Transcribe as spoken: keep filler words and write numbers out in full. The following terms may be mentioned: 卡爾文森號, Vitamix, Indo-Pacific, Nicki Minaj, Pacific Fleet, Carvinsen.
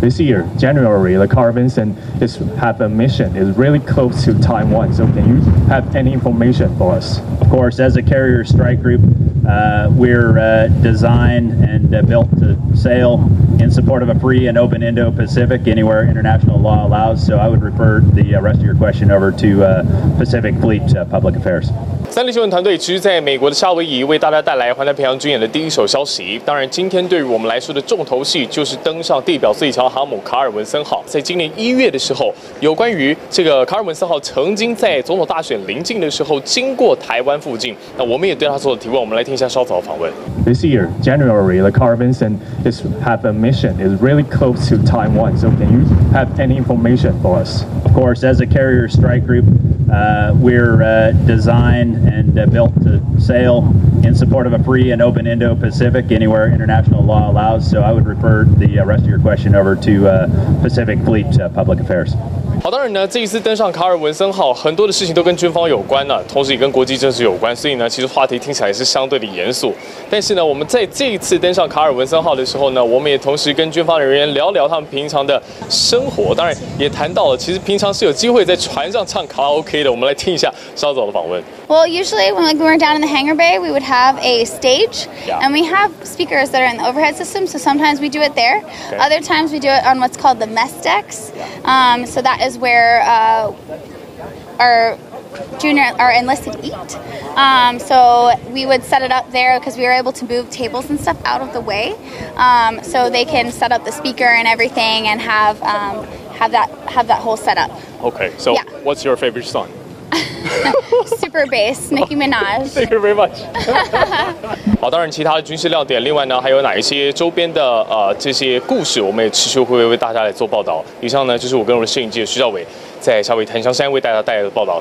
This year, January, the Carvinsen is have a mission. It's really close to Taiwan. So can you have any information for us? Of course, as a carrier strike group, uh, we're uh, designed and uh, built to sail in support of a free and open Indo-Pacific anywhere international law allows. So I would refer the rest of your question over to uh, Pacific Fleet uh, Public Affairs. 三立新闻团队持续在美国的夏威夷为大家带来环太平洋军演的第一手消息。当然，今天对于我们来说的重头戏就是登上地表最强航母卡尔文森号。在今年一月的时候，有关于这个卡尔文森号曾经在总统大选临近的时候经过台湾附近，那我们也对他做了提问。我们来听一下稍早的访问。This year, January, the Carvinsen is have a mission is really close to Taiwan. So can you have any information for us? Of course, as a carrier strike group. Uh, we're uh, designed and uh, built to sail in support of a free and open Indo-Pacific anywhere international law allows. So I would refer the uh, rest of your question over to uh, Pacific Fleet uh, Public Affairs. 好，当然呢，这一次登上卡尔文森号，很多的事情都跟军方有关呢、啊，同时也跟国际政治有关，所以呢，其实话题听起来是相对的严肃。但是呢，我们在这一次登上卡尔文森号的时候呢，我们也同时跟军方人员聊聊他们平常的生活，当然也谈到了，其实平常是有机会在船上唱卡拉 OK 的。我们来听一下稍早的访问。Well, usually when we were down in the hangar bay, we would have a stage, yeah. and we have speakers that are in the overhead system. So sometimes we do it there. Okay. Other times we do it on what's called the mess decks. Um, so that is is where uh, our junior, our enlisted eat. Um, so we would set it up there because we were able to move tables and stuff out of the way, um, so they can set up the speaker and everything and have um, have that have that whole setup. Okay. So yeah. What's your favorite song? Super bass, Nicki Minaj. Thank you very much. 好，当然，其他的军事亮点，另外呢，还有哪一些周边的呃这些故事，我们也持续会为大家来做报道。以上呢，就是我跟我的摄影记者徐兆伟在夏威夷檀香山为大家带来的报道。